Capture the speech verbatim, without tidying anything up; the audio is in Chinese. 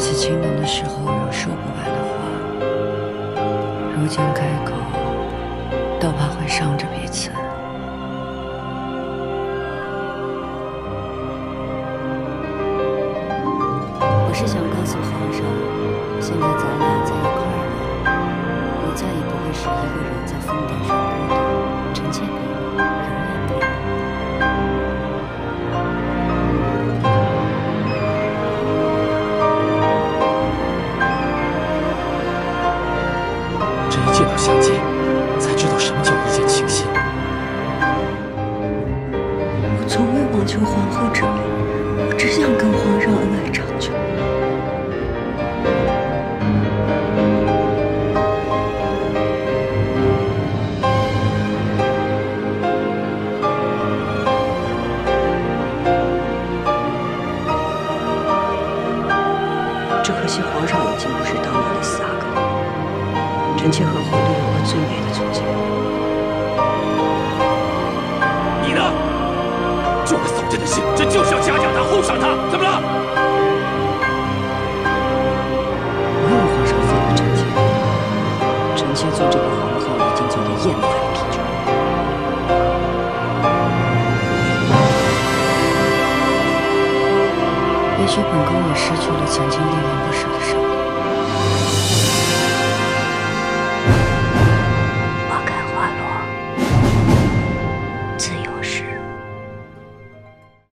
起情浓的时候有说不完的话，如今开口都怕会伤着彼此。我是想告诉皇上，现在咱俩在一块儿了，我再也不会是一个人在风顶上孤独。臣妾陪你，永远陪你。 见到相见，才知道什么叫一见倾心。我从未妄求皇后之位，我只想跟皇上恩爱长久。只可惜皇上已经不是当年的四阿哥。 臣妾和皇帝有过最美的从前。你呢？这么扫真的事，朕就是要嘉奖他、厚赏他，怎么了？没有皇上废了臣妾，臣妾做这个皇后已经做得厌烦疲倦。也许本宫也失去了曾经令人不舍的生活。